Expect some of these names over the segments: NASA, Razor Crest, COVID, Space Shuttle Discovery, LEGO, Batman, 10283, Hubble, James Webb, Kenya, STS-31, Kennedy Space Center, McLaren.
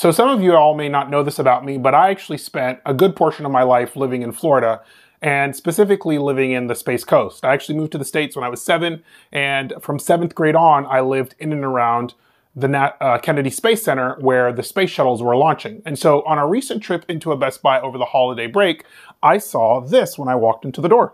So some of you all may not know this about me, but I actually spent a good portion of my life living in Florida, and specifically living in the Space Coast. I actually moved to the States when I was 7, and from 7th grade on, I lived in and around the Kennedy Space Center where the space shuttles were launching. And so on a recent trip into a Best Buy over the holiday break, I saw this when I walked into the door.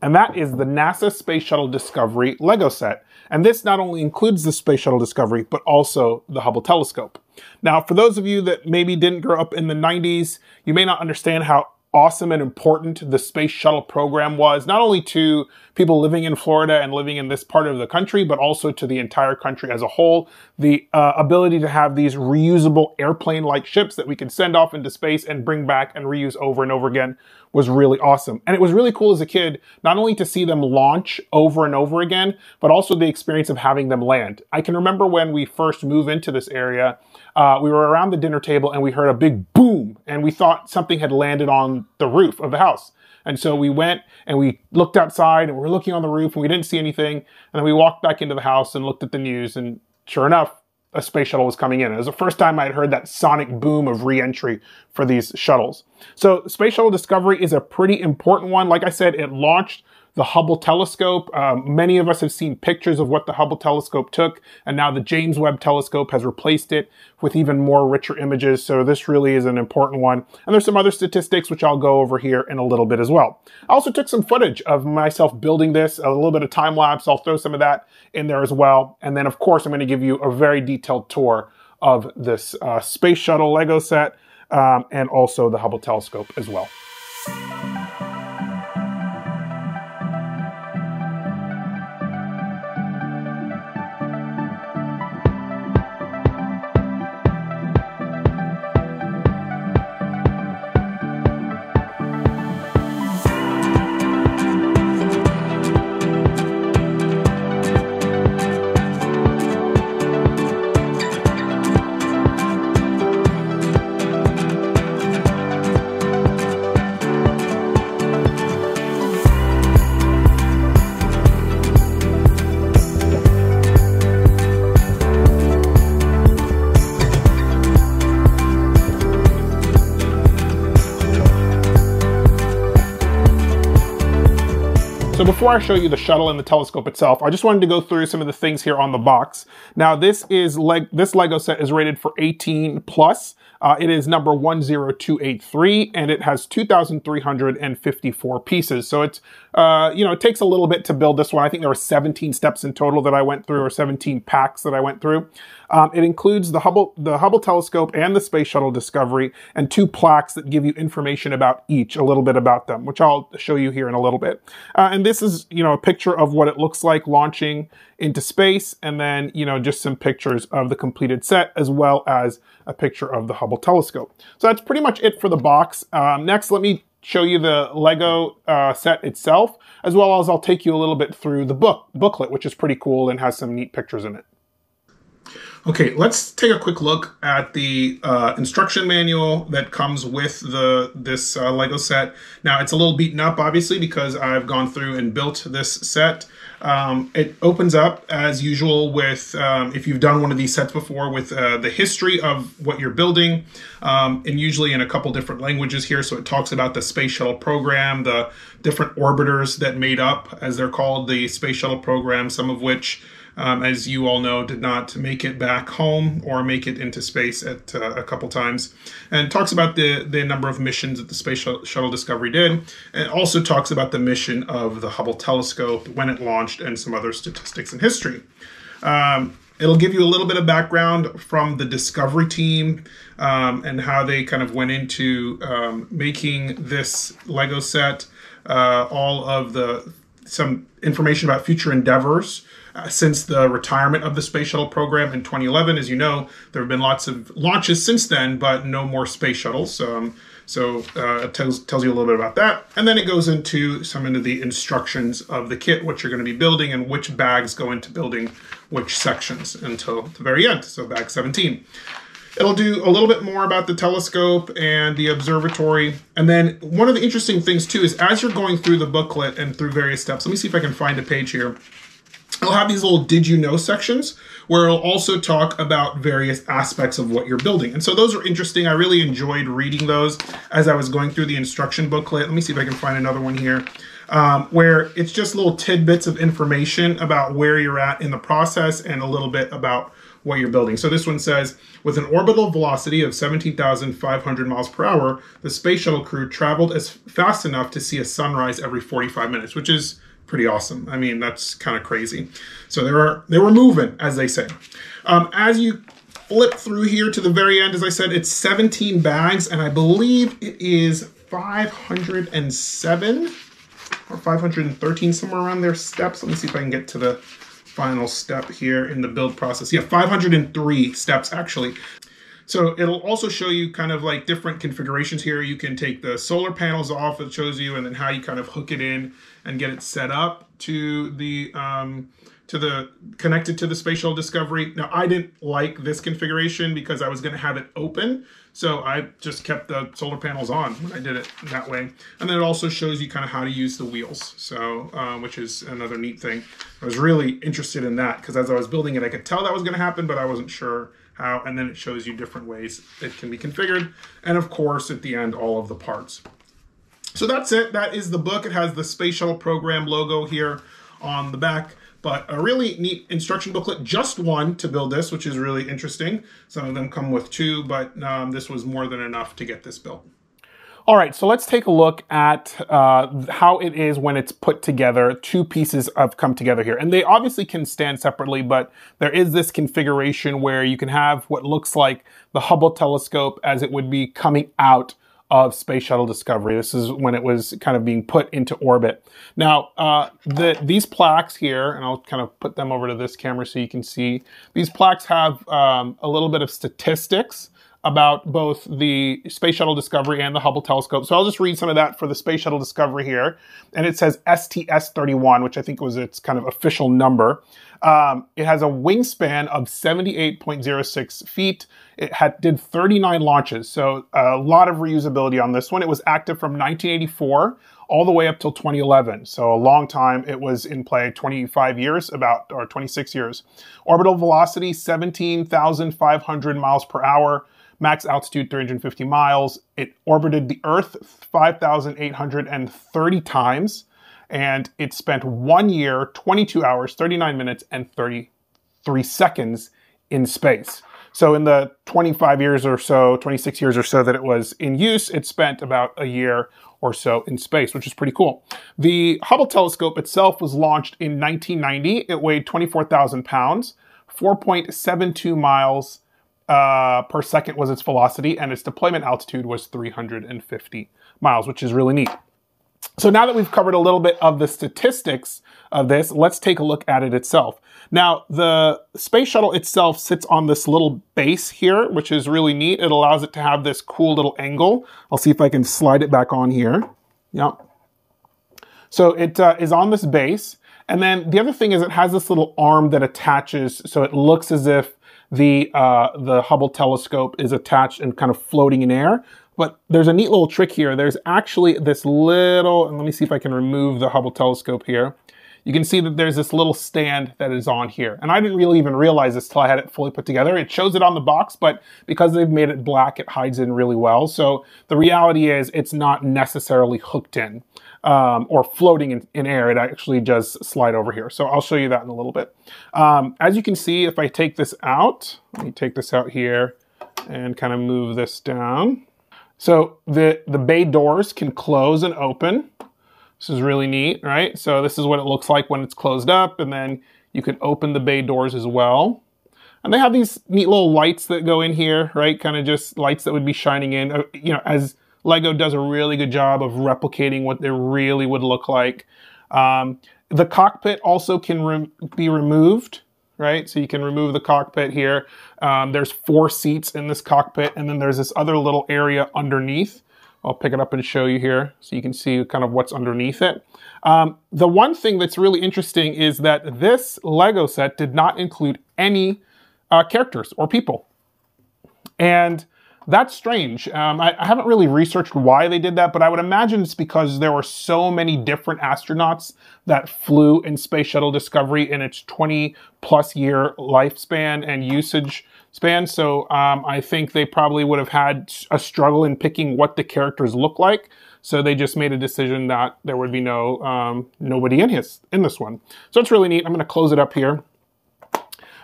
And that is the NASA Space Shuttle Discovery LEGO set. And this not only includes the Space Shuttle Discovery, but also the Hubble telescope. Now, for those of you that maybe didn't grow up in the 90s, you may not understand how awesome and important the space shuttle program was, not only to people living in Florida and living in this part of the country, but also to the entire country as a whole. The ability to have these reusable airplane-like ships that we could send off into space and bring back and reuse over and over again was really awesome. And it was really cool as a kid, not only to see them launch over and over again, but also the experience of having them land. I can remember when we first moved into this area, we were around the dinner table and we heard a big boom, and we thought something had landed on the roof of the house. And so we went and we looked outside and we were looking on the roof and we didn't see anything. And then we walked back into the house and looked at the news, and sure enough, a space shuttle was coming in. It was the first time I had heard that sonic boom of re-entry for these shuttles. So Space Shuttle Discovery is a pretty important one. Like I said, it launched the Hubble telescope. Many of us have seen pictures of what the Hubble telescope took, and now the James Webb telescope has replaced it with even more richer images, so this really is an important one. And there's some other statistics, which I'll go over here in a little bit as well. I also took some footage of myself building this, a little bit of time-lapse. I'll throw some of that in there as well. And then, of course, I'm gonna give you a very detailed tour of this Space Shuttle LEGO set and also the Hubble telescope as well. So before I show you the shuttle and the telescope itself, I just wanted to go through some of the things here on the box. Now this LEGO set is rated for 18+. It is number 10283 and it has 2,354 pieces. So it's, you know, it takes a little bit to build this one. I think there were 17 steps in total that I went through, or 17 packs that I went through. It includes the Hubble telescope and the Space Shuttle Discovery, and 2 plaques that give you information about each, a little bit about them, which I'll show you here in a little bit. And this is, you know, a picture of what it looks like launching into space, and then, you know, just some pictures of the completed set, as well as a picture of the Hubble telescope. So that's pretty much it for the box. Next, let me show you the LEGO set itself, as well as I'll take you a little bit through the booklet, which is pretty cool and has some neat pictures in it. Okay, let's take a quick look at the instruction manual that comes with this LEGO set. Now, it's a little beaten up, obviously, because I've gone through and built this set. It opens up, as usual, with, if you've done one of these sets before, with the history of what you're building, and usually in a couple different languages here. So it talks about the Space Shuttle program, the different orbiters that made up, as they're called, the Space Shuttle program, some of which, as you all know, did not make it back home or make it into space at a couple times. And talks about the number of missions that the Space Shuttle Discovery did. And also talks about the mission of the Hubble telescope, when it launched, and some other statistics and history. It'll give you a little bit of background from the Discovery team and how they kind of went into making this LEGO set, all of some information about future endeavors. Since the retirement of the Space Shuttle program in 2011, as you know, there have been lots of launches since then, but no more space shuttles. It tells you a little bit about that. And then it goes into some of the instructions of the kit, what you're going to be building and which bags go into building which sections until the very end, so bag 17. It'll do a little bit more about the telescope and the observatory. And then one of the interesting things, too, is as you're going through the booklet and through various steps, let me see if I can find a page here. It'll have these little did you know sections where it'll also talk about various aspects of what you're building. And so those are interesting. I really enjoyed reading those as I was going through the instruction booklet. Let me see if I can find another one here. Where it's just little tidbits of information about where you're at in the process and a little bit about what you're building. So this one says, with an orbital velocity of 17,500 miles per hour, the space shuttle crew traveled as fast enough to see a sunrise every 45 minutes, which is pretty awesome. I mean, that's kind of crazy. So they were moving, as they say. As you flip through here to the very end, as I said, it's 17 bags, and I believe it is 507. Or 513, somewhere around there, steps. Let me see if I can get to the final step here in the build process. Yeah, 503 steps, actually. So it'll also show you kind of like different configurations here. You can take the solar panels off, it shows you, and then how you kind of hook it in and get it set up to the, connected to the Space Shuttle Discovery. Now, I didn't like this configuration because I was gonna have it open. So I just kept the solar panels on when I did it that way. And then it also shows you kind of how to use the wheels. So, which is another neat thing. I was really interested in that because as I was building it, I could tell that was gonna happen, but I wasn't sure how. And then it shows you different ways it can be configured. And of course, at the end, all of the parts. So that's it, that is the book. It has the Space Shuttle Program logo here on the back. But a really neat instruction booklet, just one to build this, which is really interesting. Some of them come with two, but this was more than enough to get this built. All right, so let's take a look at how it is when it's put together. Two pieces have come together here. And they obviously can stand separately, but there is this configuration where you can have what looks like the Hubble telescope as it would be coming out of Space Shuttle Discovery. This is when it was kind of being put into orbit. Now, these plaques here, and I'll kind of put them over to this camera so you can see, these plaques have a little bit of statistics about both the Space Shuttle Discovery and the Hubble telescope. So I'll just read some of that for the Space Shuttle Discovery here. And it says STS-31, which I think was its kind of official number. It has a wingspan of 78.06 feet. It did 39 launches, so a lot of reusability on this one. It was active from 1984 all the way up till 2011, so a long time. It was in play 25 years, about, or 26 years. Orbital velocity, 17,500 miles per hour. Max altitude, 350 miles. It orbited the Earth 5,830 times, and it spent 1 year, 22 hours, 39 minutes, and 33 seconds in space. So in the 25 years or so, 26 years or so that it was in use, it spent about a year or so in space, which is pretty cool. The Hubble telescope itself was launched in 1990. It weighed 24,000 pounds, 4.72 miles per second was its velocity, and its deployment altitude was 350 miles, which is really neat. So now that we've covered a little bit of the statistics of this, let's take a look at it itself. Now, the space shuttle itself sits on this little base here, which is really neat. It allows it to have this cool little angle. I'll see if I can slide it back on here. Yep. So it is on this base. And then the other thing is it has this little arm that attaches, so it looks as if the Hubble telescope is attached and kind of floating in air. But there's a neat little trick here. There's actually this little, and let me see if I can remove the Hubble telescope here. You can see that there's this little stand that is on here. And I didn't really even realize this till I had it fully put together. It shows it on the box, but because they've made it black, it hides in really well. So the reality is it's not necessarily hooked in or floating in air. It actually does slide over here. So I'll show you that in a little bit. As you can see, if I take this out, let me take this out here and kind of move this down. So the bay doors can close and open. This is really neat, right? So this is what it looks like when it's closed up, and then you can open the bay doors as well. And they have these neat little lights that go in here, right? Kind of just lights that would be shining in, you know, as LEGO does a really good job of replicating what they really would look like. The cockpit also can be removed, right? So you can remove the cockpit here. There's 4 seats in this cockpit, and then there's this other little area underneath. I'll pick it up and show you here so you can see kind of what's underneath it. The one thing that's really interesting is that this LEGO set did not include any characters or people. And That's strange. I haven't really researched why they did that, but I would imagine it's because there were so many different astronauts that flew in Space Shuttle Discovery in its 20-plus year lifespan and usage span. So I think they probably would have had a struggle in picking what the characters look like. So they just made a decision that there would be no nobody in this one. So it's really neat. I'm going to close it up here.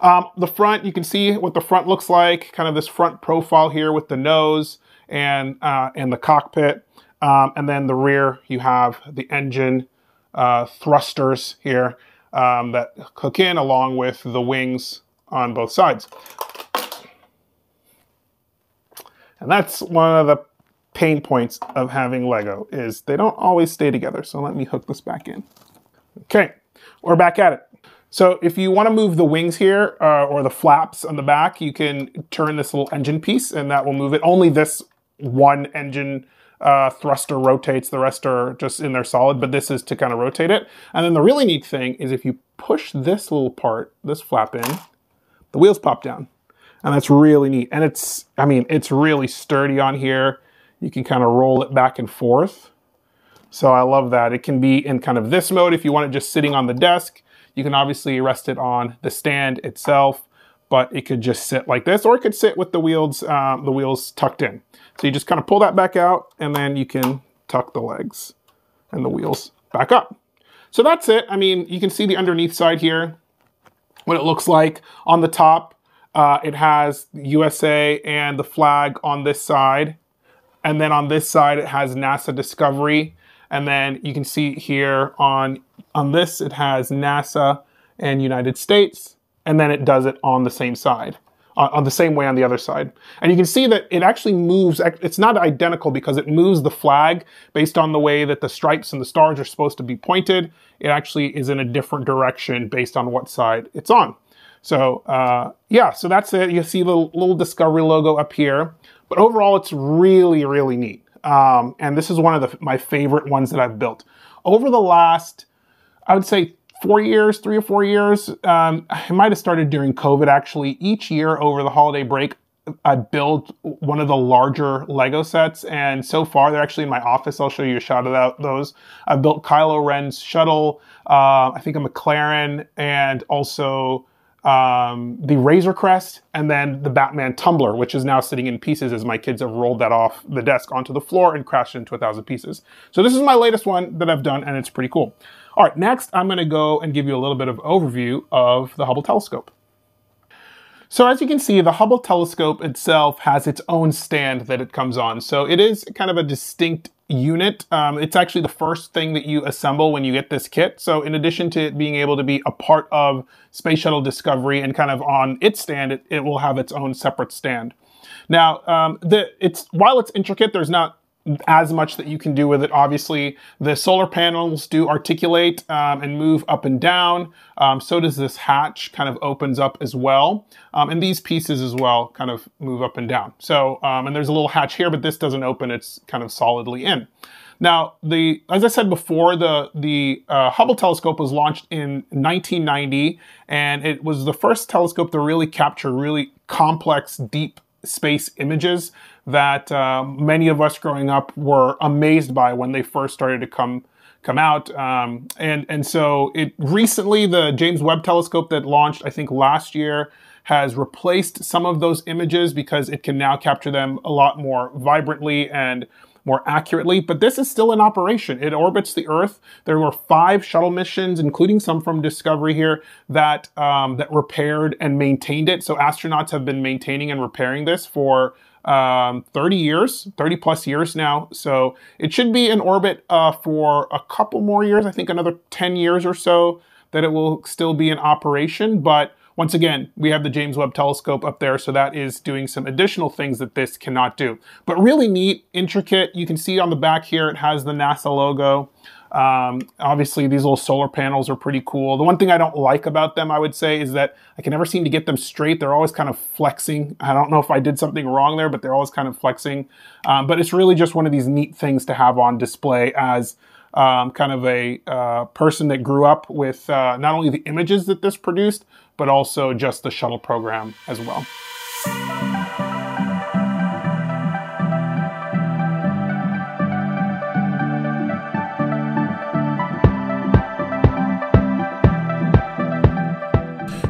The front, you can see what the front looks like, kind of this front profile here with the nose and the cockpit. And then the rear, you have the engine thrusters here that hook in along with the wings on both sides. And that's one of the pain points of having LEGO, is they don't always stay together. So let me hook this back in. Okay, we're back at it. So if you want to move the wings here or the flaps on the back, you can turn this little engine piece and that will move it. Only this one engine thruster rotates, the rest are just in there solid, but this is to kind of rotate it. And then the really neat thing is if you push this little part, this flap in, the wheels pop down. And that's really neat. And it's, I mean, it's really sturdy on here. You can kind of roll it back and forth. So I love that. It can be in kind of this mode if you want it just sitting on the desk. You can obviously rest it on the stand itself, but it could just sit like this, or it could sit with the wheels tucked in. So you just kind of pull that back out, and then you can tuck the legs and the wheels back up. So that's it. I mean, you can see the underneath side here, what it looks like. On the top, it has USA and the flag on this side. And then on this side, it has NASA Discovery. And then you can see here on this, it has NASA and United States, and then it does it on the same side, on the same way on the other side. And you can see that it actually moves, it's not identical because it moves the flag based on the way that the stripes and the stars are supposed to be pointed. It actually is in a different direction based on what side it's on. So yeah, so that's it. You see the little Discovery logo up here, but overall it's really, really neat. And this is one of my favorite ones that I've built. Over the last, I would say 4 years, 3 or 4 years, I might have started during COVID actually. Each year over the holiday break, I build one of the larger LEGO sets. And so far, they're actually in my office. I'll show you a shot of those. I've built Kylo Ren's shuttle, I think a McLaren, and also the Razor Crest, and then the Batman tumbler, which is now sitting in pieces as my kids have rolled that off the desk onto the floor and crashed into 1,000 pieces. So this is my latest one that I've done, and it's pretty cool. All right, next I'm going to go and give you a little bit of overview of the Hubble telescope. So as you can see, the Hubble telescope itself has its own stand that it comes on. So it is kind of a distinct unit. It's actually the first thing that you assemble when you get this kit. So in addition to it being able to be a part of Space Shuttle Discovery and kind of on its stand, it will have its own separate stand. Now, while it's intricate, there's not as much that you can do with it. Obviously, the solar panels do articulate and move up and down. So does this hatch, kind of opens up as well. And these pieces as well kind of move up and down. So, and there's a little hatch here, but this doesn't open, it's kind of solidly in. Now, as I said before, the Hubble telescope was launched in 1990, and it was the first telescope to really capture really complex, deep space images that many of us growing up were amazed by when they first started to come out. And so it recently, the James Webb telescope that launched, I think last year, has replaced some of those images because it can now capture them a lot more vibrantly and more accurately, but this is still in operation. It orbits the Earth. There were 5 shuttle missions, including some from Discovery here, that that repaired and maintained it. So astronauts have been maintaining and repairing this for 30 plus years now. So it should be in orbit for a couple more years, I think another 10 years or so that it will still be in operation. But once again, we have the James Webb telescope up there, so that is doing some additional things that this cannot do. But really neat, intricate. You can see on the back here, it has the NASA logo. Obviously, these little solar panels are pretty cool. The one thing I don't like about them, I would say, is that I can never seem to get them straight. They're always kind of flexing. I don't know if I did something wrong there, but they're always kind of flexing. But it's really just one of these neat things to have on display as kind of a person that grew up with not only the images that this produced, but also just the shuttle program as well.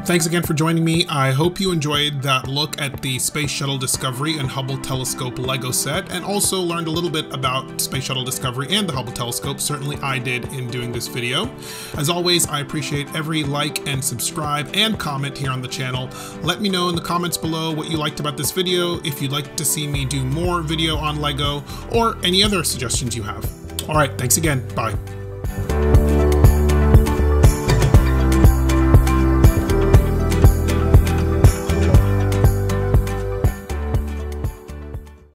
Thanks again for joining me. I hope you enjoyed that look at the Space Shuttle Discovery and Hubble Telescope LEGO set, and also learned a little bit about Space Shuttle Discovery and the Hubble Telescope. Certainly I did in doing this video. As always, I appreciate every like and subscribe and comment here on the channel. Let me know in the comments below what you liked about this video, if you'd like to see me do more video on LEGO, or any other suggestions you have. All right, thanks again. Bye.